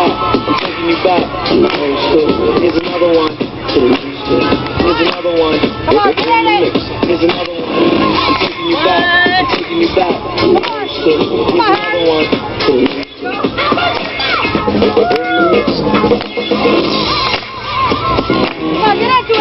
back, I'm taking you back. Here's another one. Here's another one. Here's another one. I'm taking you back. I'm taking you back. Here's another one. Come on, get after it.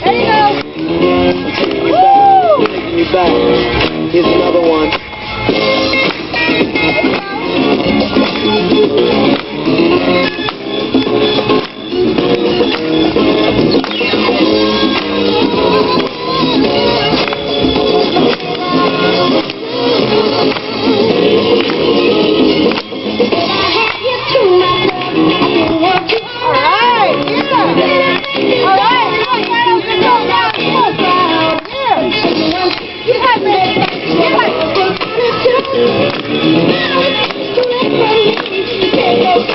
There you go. I'm taking you back. I'm taking you back. Here's another one.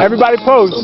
Everybody pose.